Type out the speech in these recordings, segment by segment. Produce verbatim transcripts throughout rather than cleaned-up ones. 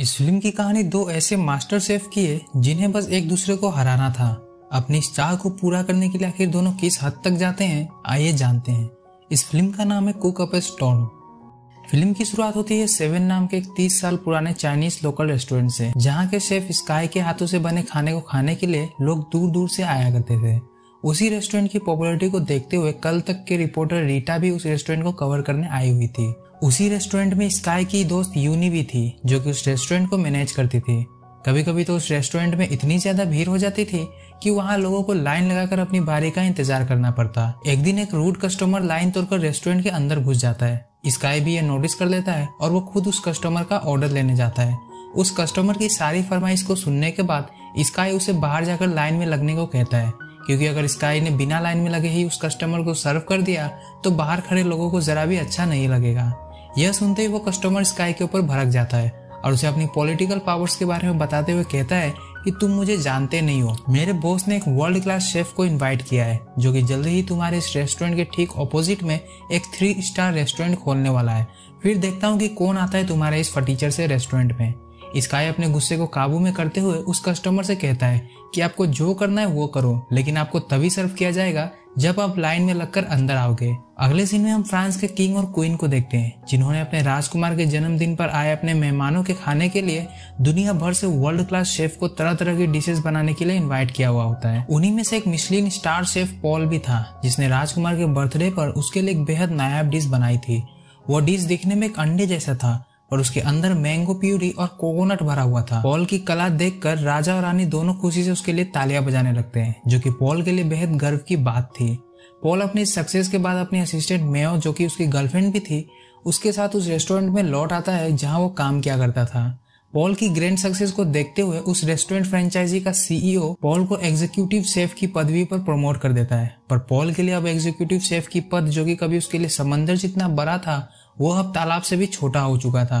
इस फिल्म की कहानी दो ऐसे मास्टर शेफ की है जिन्हें बस एक दूसरे को हराना था। अपनी इस चाह को पूरा करने के लिए आखिर दोनों किस हद तक जाते हैं, आइए जानते हैं। इस फिल्म का नाम है cook up a storm. Film की शुरुआत होती है सेवन नाम के एक तीस साल पुराने चाइनीज लोकल रेस्टोरेंट से, जहाँ के शेफ स्काई के हाथों से बने खाने को खाने के लिए लोग दूर दूर से आया करते थे। उसी रेस्टोरेंट की पॉपुलरिटी को देखते हुए कल तक के रिपोर्टर रीटा भी उस रेस्टोरेंट को कवर करने आई हुई थी। उसी रेस्टोरेंट में स्काई की दोस्त यूनी भी थी, जो कि उस रेस्टोरेंट को मैनेज करती थी। कभी कभी तो उस रेस्टोरेंट में इतनी ज्यादा भीड़ हो जाती थी कि वहाँ लोगों को लाइन लगाकर अपनी बारी का इंतजार करना पड़ता। एक दिन एक रूड कस्टमर लाइन तोड़कर रेस्टोरेंट के अंदर घुस जाता है। स्काई भी ये नोटिस कर लेता है और वो खुद उस कस्टमर का ऑर्डर लेने जाता है। उस कस्टमर की सारी फरमाइश को सुनने के बाद स्काई उसे बाहर जाकर लाइन में लगने को कहता है, क्योंकि अगर स्काई ने बिना लाइन में लगे ही उस कस्टमर को सर्व कर दिया तो बाहर खड़े लोगों को जरा भी अच्छा नहीं लगेगा। यह सुनते ही वो कस्टमर स्काई के ऊपर भड़क जाता है और उसे अपनी पॉलिटिकल पावर्स के बारे में बताते हुए कहता है कि तुम मुझे जानते नहीं हो। मेरे बॉस ने एक वर्ल्ड क्लास शेफ को इन्वाइट किया है, जो कि जल्दी ही तुम्हारे इस रेस्टोरेंट के ठीक ऑपोजिट में एक थ्री स्टार रेस्टोरेंट खोलने वाला है। फिर देखता हूँ कि कौन आता है तुम्हारे इस फटीचर से रेस्टोरेंट में। स्काई अपने गुस्से को काबू में करते हुए उस कस्टमर से कहता है कि आपको जो करना है वो करो, लेकिन आपको तभी सर्व किया जाएगा जब आप लाइन में लगकर अंदर आओगे। अगले सीन में हम फ्रांस के किंग और क्वीन को देखते हैं, जिन्होंने अपने राजकुमार के जन्मदिन पर आए अपने मेहमानों के खाने के लिए दुनिया भर से वर्ल्ड क्लास शेफ को तरह तरह की डिशेस बनाने के लिए इन्वाइट किया हुआ होता है। उन्हीं में से एक मिशलिन स्टार शेफ पॉल भी था, जिसने राजकुमार के बर्थडे पर उसके लिए एक बेहद नायाब डिश बनाई थी। वो डिश दिखने में एक अंडे जैसा था और उसके अंदर मैंगो प्यूरी और कोकोनट भरा हुआ था। पॉल की कला देखकर राजा और रानी दोनों खुशी से उसके लिए तालियां बजाने लगते हैं, जो कि पॉल के लिए बेहद गर्व की बात थी। पॉल अपनी सक्सेस के बाद अपनी असिस्टेंट मेयो, जो कि उसकी गर्लफ्रेंड भी थी, उसके साथ उस रेस्टोरेंट में लौट आता है जहां वो काम किया करता था। पॉल की ग्रैंड सक्सेस को देखते हुए उस रेस्टोरेंट फ्रेंचाइजी का सीईओ पॉल को एग्जीक्यूटिव शेफ की पदवी पर प्रमोट कर देता है, पर पॉल के लिए अब एग्जीक्यूटिव शेफ की पद, जो कि कभी उसके लिए समंदर जितना बड़ा था, वो अब तालाब से भी छोटा हो चुका था।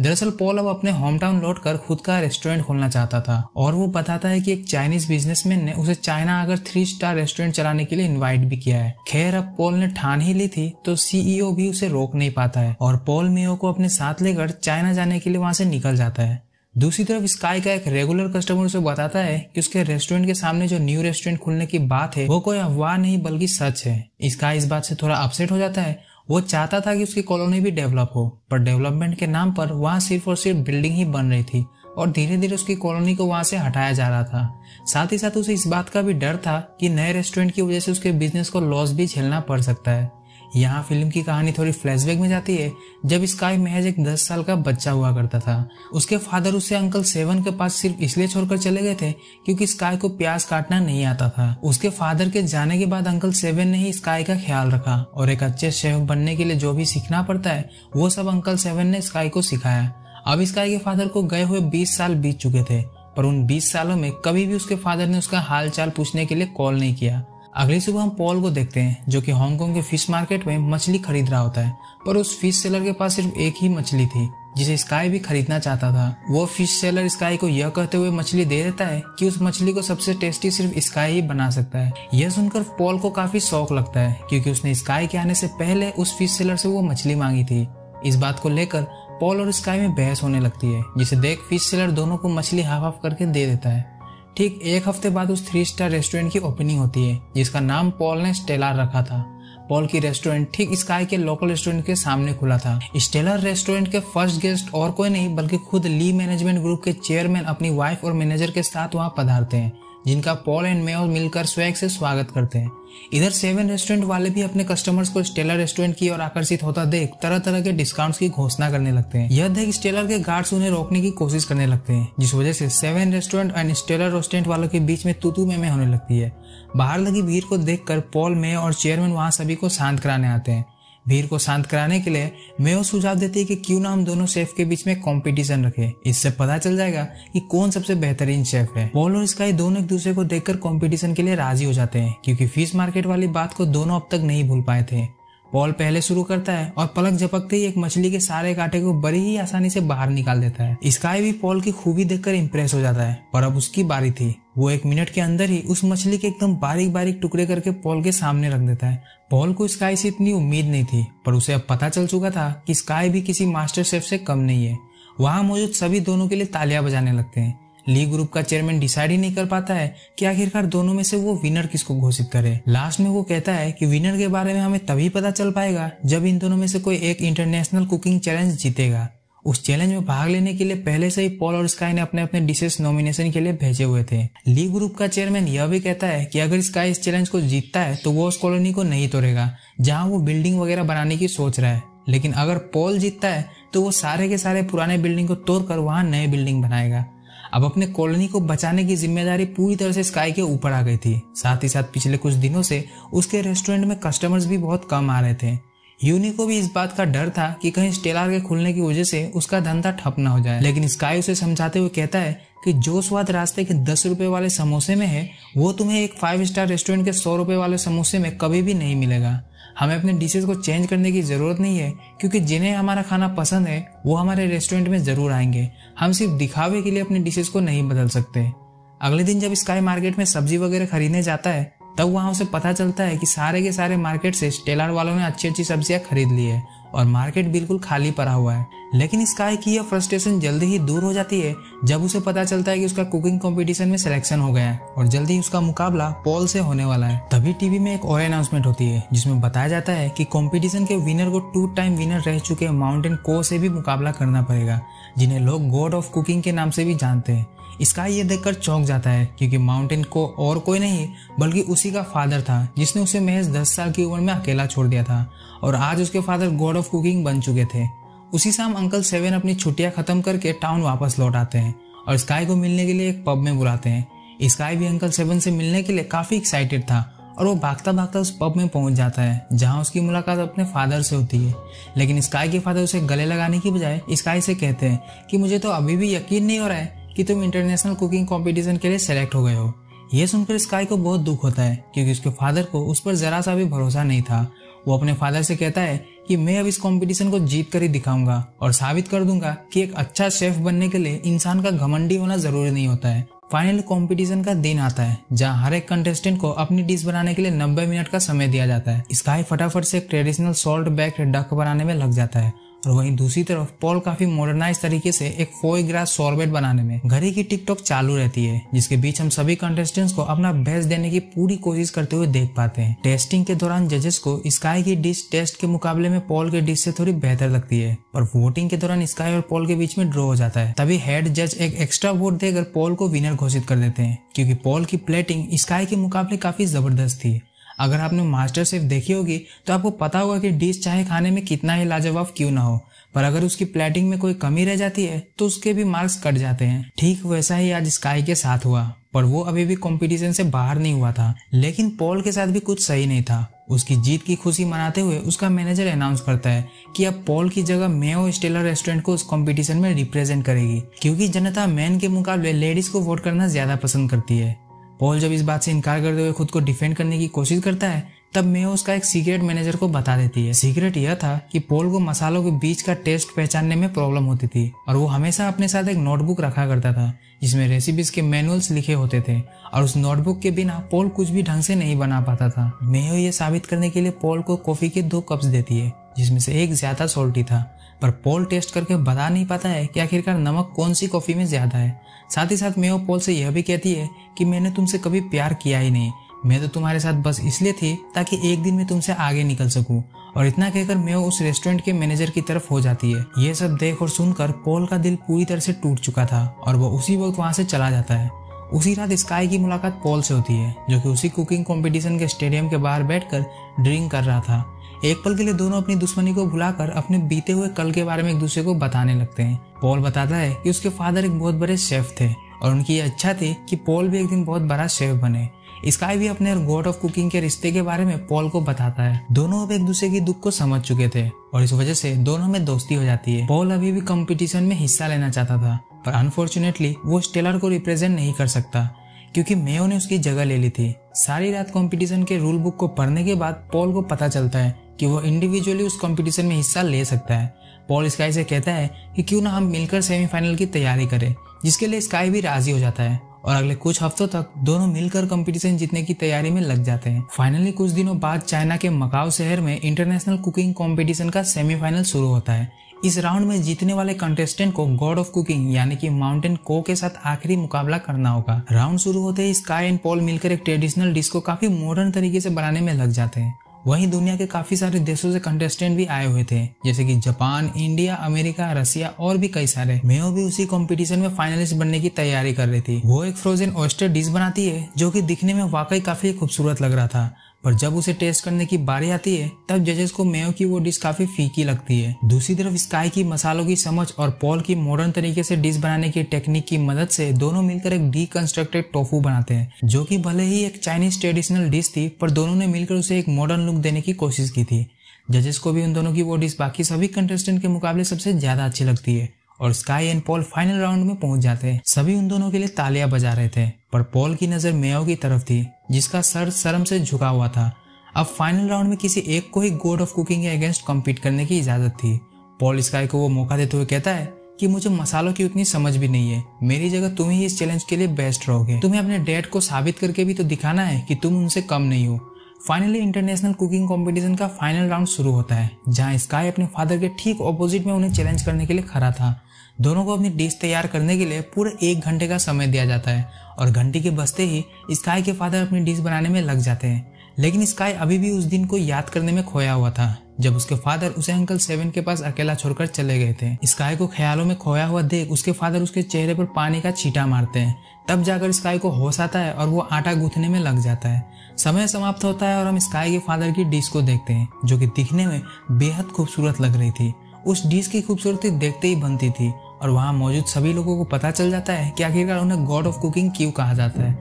दरअसल पॉल अब अपने होम टाउन लौटकर खुद का रेस्टोरेंट खोलना चाहता था और वो बताता है कि एक चाइनीज बिजनेसमैन ने उसे चाइना आकर थ्री स्टार रेस्टोरेंट चलाने के लिए इनवाइट भी किया है। खैर अब पॉल ने ठान ही ली थी तो सीईओ भी उसे रोक नहीं पाता है और पॉल मेयो को अपने साथ लेकर चाइना जाने के लिए वहां से निकल जाता है। दूसरी तरफ स्काई का एक रेगुलर कस्टमर उसे बताता है कि उसके रेस्टोरेंट के सामने जो न्यू रेस्टोरेंट खुलने की बात है वो कोई अफवाह नहीं बल्कि सच है। स्काई इस बात से थोड़ा अपसेट हो जाता है। वो चाहता था कि उसकी कॉलोनी भी डेवलप हो, पर डेवलपमेंट के नाम पर वहाँ सिर्फ और सिर्फ बिल्डिंग ही बन रही थी और धीरे धीरे उसकी कॉलोनी को वहाँ से हटाया जा रहा था। साथ ही साथ उसे इस बात का भी डर था कि नए रेस्टोरेंट की वजह से उसके बिजनेस को लॉस भी झेलना पड़ सकता है। यहाँ फिल्म की कहानी थोड़ी फ्लैशबैक में जाती है, जब स्काई महज एक दस साल का बच्चा हुआ करता था। उसके फादर उसे अंकल सेवन के पास सिर्फ इसलिए छोड़कर चले गए थे क्योंकि स्काई को प्याज काटना नहीं आता था। उसके फादर के जाने के बाद अंकल सेवन ने ही स्काई का ख्याल रखा और एक अच्छे शेफ बनने के लिए जो भी सीखना पड़ता है वो सब अंकल सेवन ने स्काई को सिखाया। अब स्काई के फादर को गए हुए बीस साल बीत चुके थे, पर उन बीस सालों में कभी भी उसके फादर ने उसका हाल चाल पूछने के लिए कॉल नहीं किया। अगली सुबह हम पॉल को देखते हैं, जो कि हांगकांग के फिश मार्केट में मछली खरीद रहा होता है, पर उस फिश सेलर के पास सिर्फ एक ही मछली थी जिसे स्काई भी खरीदना चाहता था। वो फिश सेलर स्काई को यह कहते हुए मछली दे देता है कि उस मछली को सबसे टेस्टी सिर्फ स्काई ही बना सकता है। यह सुनकर पॉल को काफी शौक लगता है, क्योंकि उसने स्काई के आने से पहले उस फिश सेलर से वो मछली मांगी थी। इस बात को लेकर पॉल और स्काई में बहस होने लगती है, जिसे देख फिश सेलर दोनों को मछली हाफ हाफ करके दे देता है। ठीक एक हफ्ते बाद उस थ्री स्टार रेस्टोरेंट की ओपनिंग होती है, जिसका नाम पॉल ने स्टेलर रखा था। पॉल की रेस्टोरेंट ठीक स्काई के लोकल रेस्टोरेंट के सामने खुला था। स्टेलर रेस्टोरेंट के फर्स्ट गेस्ट और कोई नहीं बल्कि खुद ली मैनेजमेंट ग्रुप के चेयरमैन अपनी वाइफ और मैनेजर के साथ वहां पधारते हैं, जिनका पॉल एंड मेयो मिलकर स्वैग से स्वागत करते हैं। इधर सेवन रेस्टोरेंट वाले भी अपने कस्टमर्स को स्टेलर रेस्टोरेंट की ओर आकर्षित होता देख तरह तरह के डिस्काउंट्स की घोषणा करने लगते हैं। यह देख स्टेलर के गार्ड्स उन्हें रोकने की कोशिश करने लगते हैं, जिस वजह से seven restaurant and stellar restaurant वालों के बीच में तूतू में, में होने लगती है। बाहर लगी भीड़ को देखकर पॉल मेयो और चेयरमैन वहाँ सभी को शांत कराने आते हैं। भीड़ को शांत कराने के लिए मेयो सुझाव देती है कि क्यों ना हम दोनों शेफ के बीच में कंपटीशन रखें, इससे पता चल जाएगा कि कौन सबसे बेहतरीन शेफ है। पॉल और स्काई दोनों एक दूसरे को देखकर कंपटीशन के लिए राजी हो जाते हैं, क्योंकि फिश मार्केट वाली बात को दोनों अब तक नहीं भूल पाए थे। पॉल पहले शुरू करता है और पलक झपकते ही एक मछली के सारे कांटे को बड़ी ही आसानी से बाहर निकाल देता है। स्काई भी पॉल की खूबी देखकर इम्प्रेस हो जाता है, पर अब उसकी बारी थी। वो एक मिनट के अंदर ही उस मछली के एकदम बारीक बारीक टुकड़े करके पॉल के सामने रख देता है। पॉल को स्काई से इतनी उम्मीद नहीं थी, पर उसे अब पता चल चुका था कि स्काई भी किसी मास्टर शेफ से कम नहीं है। वहां मौजूद सभी दोनों के लिए तालियां बजाने लगते हैं। ली ग्रुप का चेयरमैन डिसाइड ही नहीं कर पाता है कि आखिरकार दोनों में से वो विनर किसको घोषित करे। लास्ट में वो कहता है कि विनर के बारे में हमें तभी पता चल पाएगा जब इन दोनों में से कोई एक इंटरनेशनल कुकिंग चैलेंज जीतेगा। उस चैलेंज में भाग लेने के लिए पहले से ही पॉल और स्काई ने अपने अपने डिशेस नॉमिनेशन के लिए भेजे हुए थे। ली ग्रुप का चेयरमैन यह भी कहता है कि अगर स्काई इस चैलेंज को जीतता है तो वो उस कॉलोनी को नहीं तोड़ेगा जहां वो बिल्डिंग वगैरह बनाने की सोच रहा है, लेकिन अगर पॉल जीतता है तो वो सारे के सारे पुराने बिल्डिंग को तोड़कर वहां नए बिल्डिंग बनाएगा। अब अपने कॉलोनी को बचाने की जिम्मेदारी पूरी तरह से स्काई के ऊपर आ गई थी। साथ ही साथ पिछले कुछ दिनों से उसके रेस्टोरेंट में कस्टमर्स भी बहुत कम आ रहे थे। यूनी को भी इस बात का डर था कि कहीं स्टेलर के खुलने की वजह से उसका धंधा ठप ना हो जाए, लेकिन स्काई उसे समझाते हुए कहता है कि जो स्वाद रास्ते के दस रुपए वाले समोसे में है वो तुम्हें एक फाइव स्टार रेस्टोरेंट के सौ रुपए वाले समोसे में कभी भी नहीं मिलेगा। हमें अपने डिशेज को चेंज करने की जरूरत नहीं है क्योंकि जिन्हें हमारा खाना पसंद है वो हमारे रेस्टोरेंट में जरूर आएंगे। हम सिर्फ दिखावे के लिए अपने डिशेज को नहीं बदल सकते। अगले दिन जब स्काई मार्केट में सब्जी वगैरह खरीदने जाता है तब वहाँ उसे पता चलता है कि सारे के सारे मार्केट से स्टेलर वालों ने अच्छी अच्छी सब्जियां खरीद ली है और मार्केट बिल्कुल खाली पड़ा हुआ है। लेकिन स्काई की यह फ्रस्ट्रेशन जल्दी ही दूर हो जाती है जब उसे पता चलता है कि उसका कुकिंग कंपटीशन में सिलेक्शन हो गया है और जल्दी ही उसका मुकाबला पॉल से होने वाला है। तभी टीवी में एक और अनाउंसमेंट होती है जिसमें बताया जाता है कि कंपटीशन के विनर को टू टाइम विनर रह चुके माउंटेन को से भी मुकाबला करना पड़ेगा, जिन्हें लोग गॉड ऑफ कुकिंग के नाम से भी जानते हैं। स्काई ये देखकर चौंक जाता है क्योंकि माउंटेन को और कोई नहीं बल्कि उसी का फादर था जिसने उसे महज दस साल की उम्र में अकेला छोड़ दिया था और आज उसके फादर गॉड ऑफ कुकिंग बन चुके थे। उसी शाम अंकल सेवन अपनी छुट्टियां खत्म करके टाउन वापस लौट आते हैं और स्काई को मिलने के लिए एक पब में बुलाते हैं। स्काई भी अंकल सेवन से मिलने के लिए काफी एक्साइटेड था और वो भागता भागता उस पब में पहुंच जाता है जहां उसकी मुलाकात अपने फादर से होती है। लेकिन स्काई के फादर उसे गले लगाने की बजाय स्काई से कहते हैं कि मुझे तो अभी भी यकीन नहीं हो रहा है कि तुम इंटरनेशनल कुकिंग कंपटीशन के लिए सेलेक्ट हो गए हो। यह सुनकर स्काई को बहुत दुख होता है क्योंकि उसके फादर को उस पर जरा सा भी भरोसा नहीं था। वो अपने फादर से कहता है कि मैं अब इस कंपटीशन को जीत कर ही दिखाऊंगा और साबित कर दूंगा कि एक अच्छा शेफ बनने के लिए इंसान का घमंडी होना जरूरी नहीं होता है। फाइनली कंपटीशन का दिन आता है जहां हर एक कंटेस्टेंट को अपनी डिश बनाने के लिए नब्बे मिनट का समय दिया जाता है। स्काई फटाफट से एक ट्रेडिशनल सॉल्ट बेक्ड डक बनाने में लग जाता है और वहीं दूसरी तरफ पॉल काफी मॉडर्नाइज तरीके से एक फोई ग्रास सॉर्बेट बनाने में। घड़ी की टिकटॉक चालू रहती है जिसके बीच हम सभी कंटेस्टेंट्स को अपना बेस्ट देने की पूरी कोशिश करते हुए देख पाते हैं। टेस्टिंग के दौरान जजेस को स्काई की डिश टेस्ट के मुकाबले में पॉल के डिश से थोड़ी बेहतर लगती है और वोटिंग के दौरान स्काई और पॉल के बीच में ड्रॉ हो जाता है। तभी हेड जज एक एक्स्ट्रा वोट देकर पॉल को विनर घोषित कर देते हैं क्योंकि पॉल की प्लेटिंग स्काई के मुकाबले काफी जबरदस्त थी। अगर आपने मास्टर शेफ देखी होगी तो आपको पता होगा कि डिश चाहे खाने में कितना ही लाजवाब क्यों ना हो, पर अगर उसकी प्लेटिंग में कोई कमी रह जाती है तो उसके भी मार्क्स कट जाते हैं। ठीक वैसा ही आज स्काई के साथ हुआ, पर वो अभी भी कंपटीशन से बाहर नहीं हुआ था। लेकिन पॉल के साथ भी कुछ सही नहीं था। उसकी जीत की खुशी मनाते हुए उसका मैनेजर अनाउंस करता है कि अब पॉल की जगह मेयो स्टेलर रेस्टोरेंट को उस कंपटीशन में रिप्रेजेंट करेगी क्योंकि जनता मैन के मुकाबले लेडीज को वोट करना ज्यादा पसंद करती है। पॉल जब इस बात से इनकार करते हुए खुद को डिफेंड करने की कोशिश करता है तब मेयो उसका एक सीक्रेट मैनेजर को बता देती है। सीक्रेट यह था कि पॉल को मसालों के बीच का टेस्ट पहचानने में प्रॉब्लम होती थी और वो हमेशा अपने साथ एक नोटबुक रखा करता था जिसमें रेसिपीज के मैनुअल्स लिखे होते थे और उस नोटबुक के बिना पॉल कुछ भी ढंग से नहीं बना पाता था। मेयो ये साबित करने के लिए पॉल को कॉफी के दो कप्स देती है जिसमें से एक ज्यादा सॉल्टी था, पर पॉल टेस्ट करके बता नहीं पाता है कि आखिरकार नमक कौन सी कॉफी में ज्यादा है। साथ ही साथ मेयो पॉल से यह भी कहती है कि मैंने तुमसे कभी प्यार किया ही नहीं, मैं तो तुम्हारे साथ बस इसलिए थी ताकि एक दिन मैं तुमसे आगे निकल सकूं। और इतना कहकर मेयो उस रेस्टोरेंट के मैनेजर की तरफ हो जाती है। ये सब देख और सुनकर पॉल का दिल पूरी तरह से टूट चुका था और वो उसी वक्त वहां से चला जाता है। उसी रात स्काई की मुलाकात पॉल से होती है जो कि उसी कुकिंग कॉम्पिटिशन के स्टेडियम के बाहर बैठकर ड्रिंक कर रहा था। एक पल के लिए दोनों अपनी दुश्मनी को भुलाकर अपने बीते हुए कल के बारे में एक दूसरे को बताने लगते हैं। पॉल बताता है कि उसके फादर एक बहुत बड़े शेफ थे और उनकी ये इच्छा थी कि पॉल भी एक दिन बहुत बड़ा शेफ बने। स्काई भी अपने और गॉड ऑफ कुकिंग के रिश्ते के बारे में पॉल को बताता है। दोनों अब एक दूसरे की दुख को समझ चुके थे और इस वजह से दोनों में दोस्ती हो जाती है। पॉल अभी भी कंपटीशन में हिस्सा लेना चाहता था, पर अनफॉर्चुनेटली वो स्टेलर को रिप्रेजेंट नहीं कर सकता क्योंकि मेयो ने उसकी जगह ले ली थी। सारी रात कंपटीशन के रूल बुक को पढ़ने के बाद पॉल को पता चलता है कि वो इंडिविजुअली उस कंपटीशन में हिस्सा ले सकता है। पॉल स्काई से कहता है कि क्यों ना हम मिलकर सेमीफाइनल की तैयारी करें, जिसके लिए स्काई भी राजी हो जाता है और अगले कुछ हफ्तों तक दोनों मिलकर कंपटीशन जीतने की तैयारी में लग जाते हैं। फाइनली कुछ दिनों बाद चाइना के मकाओ शहर में इंटरनेशनल कुकिंग कंपटीशन का सेमीफाइनल शुरू होता है। इस राउंड में जीतने वाले कंटेस्टेंट को गॉड ऑफ कुकिंग यानी कि माउंटेन को के साथ आखिरी मुकाबला करना होगा। राउंड शुरू होते ही स्काई एंड पॉल मिलकर एक ट्रेडिशनल डिश को काफी मॉडर्न तरीके से बनाने में लग जाते हैं। वहीं दुनिया के काफी सारे देशों से कंटेस्टेंट भी आए हुए थे, जैसे कि जापान, इंडिया, अमेरिका, रसिया और भी कई सारे। मेयो भी उसी कंपटीशन में फाइनलिस्ट बनने की तैयारी कर रही थी। वो एक फ्रोजन ऑयस्टर डिश बनाती है जो कि दिखने में वाकई काफी खूबसूरत लग रहा था, पर जब उसे टेस्ट करने की बारी आती है तब जजेस को मेयो की वो डिश काफी फीकी लगती है। दूसरी तरफ स्काई की मसालों की समझ और पॉल की मॉडर्न तरीके से डिश बनाने की टेक्निक की मदद से दोनों मिलकर एक डीकंस्ट्रक्टेड टोफू बनाते हैं, जो कि भले ही एक चाइनीज ट्रेडिशनल डिश थी पर दोनों ने मिलकर उसे एक मॉडर्न लुक देने की कोशिश की थी। जजेस को भी उन दोनों की वो डिश बाकी सभी कंटेस्टेंट के मुकाबले सबसे ज्यादा अच्छी लगती है और Sky and Paul final round में पहुंच जाते हैं। सभी उन दोनों के लिए तालियां बजा रहे थे, पर पॉल की नजर मेयो की तरफ थी जिसका सर शर्म से झुका हुआ था। अब फाइनल राउंड में किसी एक को ही गॉड ऑफ कुकिंग के अगेंस्ट कम्पीट करने की इजाजत थी। पॉल स्काई को वो मौका देते हुए कहता है कि मुझे मसालों की उतनी समझ भी नहीं है, मेरी जगह तुम ही इस चैलेंज के लिए बेस्ट रहोगे, तुम्हें अपने डैड को साबित करके भी तो दिखाना है कि तुम उनसे कम नहीं हो। फाइनली इंटरनेशनल कुकिंग कंपटीशन का फाइनल राउंड शुरू होता है, जहां स्काई अपने फादर के ठीक ऑपोजिट में उन्हें चैलेंज करने के लिए खड़ा था। दोनों को अपनी डिश तैयार करने के लिए पूरे एक घंटे का समय दिया जाता है और घंटी के बजते ही स्काई के फादर अपनी डिश बनाने में लग जाते हैं, लेकिन स्काई अभी भी उस दिन को याद करने में खोया हुआ था जब उसके फादर उसे अंकल सेवन के पास अकेला छोड़कर चले गए थे। स्काई को ख्यालों में खोया हुआ देख उसके फादर उसके चेहरे पर पानी का छींटा मारते हैं, तब जाकर स्काई को होश आता है और वो आटा गूंथने में लग जाता है। समय समाप्त होता है और हम स्काई के फादर की डिश को देखते हैं, जो कि दिखने में बेहद खूबसूरत लग रही थी। उस डिश की खूबसूरती देखते ही बनती थी और वहाँ मौजूद सभी लोगों को पता चल जाता है कि आखिरकार उन्हें गॉड ऑफ कुकिंग क्यों कहा जाता है।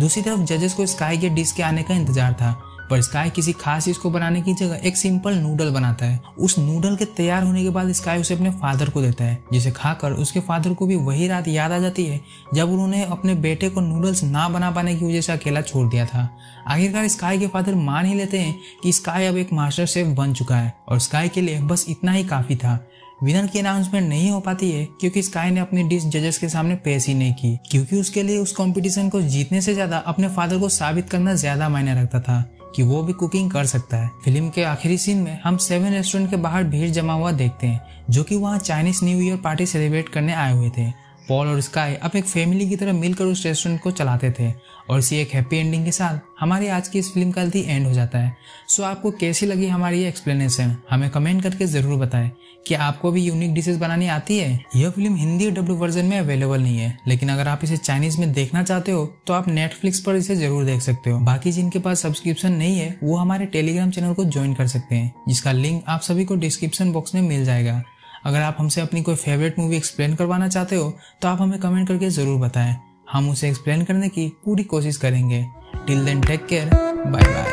दूसरी तरफ जजेस को स्काई के डिश के आने का इंतजार था, पर स्काई किसी खास चीज को बनाने की जगह एक सिंपल नूडल बनाता है। उस नूडल के तैयार होने के बाद स्काई उसे अपने फादर को देता है, जिसे खाकर उसके फादर को भी वही रात याद आ जाती है जब उन्होंने अपने बेटे को नूडल्स ना बना पाने की वजह से अकेला छोड़ दिया था। आखिरकार स्काई के फादर मान ही लेते हैं कि स्काई अब एक मास्टर शेफ बन चुका है और स्काई के लिए बस इतना ही काफी था। विनर की अनाउंसमेंट नहीं हो पाती है क्योंकि स्काई ने अपनी डिश जजेस के सामने पेश ही नहीं की, क्योंकि उसके लिए उस कंपटीशन को जीतने से ज्यादा अपने फादर को साबित करना ज्यादा मायने रखता था कि वो भी कुकिंग कर सकता है। फिल्म के आखिरी सीन में हम सेवन रेस्टोरेंट के बाहर भीड़ जमा हुआ देखते हैं, जो कि वहाँ Chinese new year party celebrate करने आए हुए थे। पॉल और स्काई अब एक फैमिली की तरह मिलकर उस रेस्टोरेंट को चलाते थे और इसी एक हैप्पी एंडिंग के साथ हमारी आज की इस फिल्म का दी एंड हो जाता है। सो आपको कैसी लगी हमारी ये एक्सप्लेनेशन, हमें कमेंट करके जरूर बताएं कि आपको भी यूनिक डिशेस बनानी आती है। यह फिल्म हिंदी डब्ड वर्जन में अवेलेबल नहीं है, लेकिन अगर आप इसे चाइनीज में देखना चाहते हो तो आप नेटफ्लिक्स पर इसे जरूर देख सकते हो। बाकी जिनके पास सब्सक्रिप्शन नहीं है वो हमारे टेलीग्राम चैनल को ज्वाइन कर सकते हैं, जिसका लिंक आप सभी को डिस्क्रिप्शन बॉक्स में मिल जाएगा। अगर आप हमसे अपनी कोई फेवरेट मूवी एक्सप्लेन करवाना चाहते हो तो आप हमें कमेंट करके ज़रूर बताएं, हम उसे एक्सप्लेन करने की पूरी कोशिश करेंगे। Till then take care, bye bye.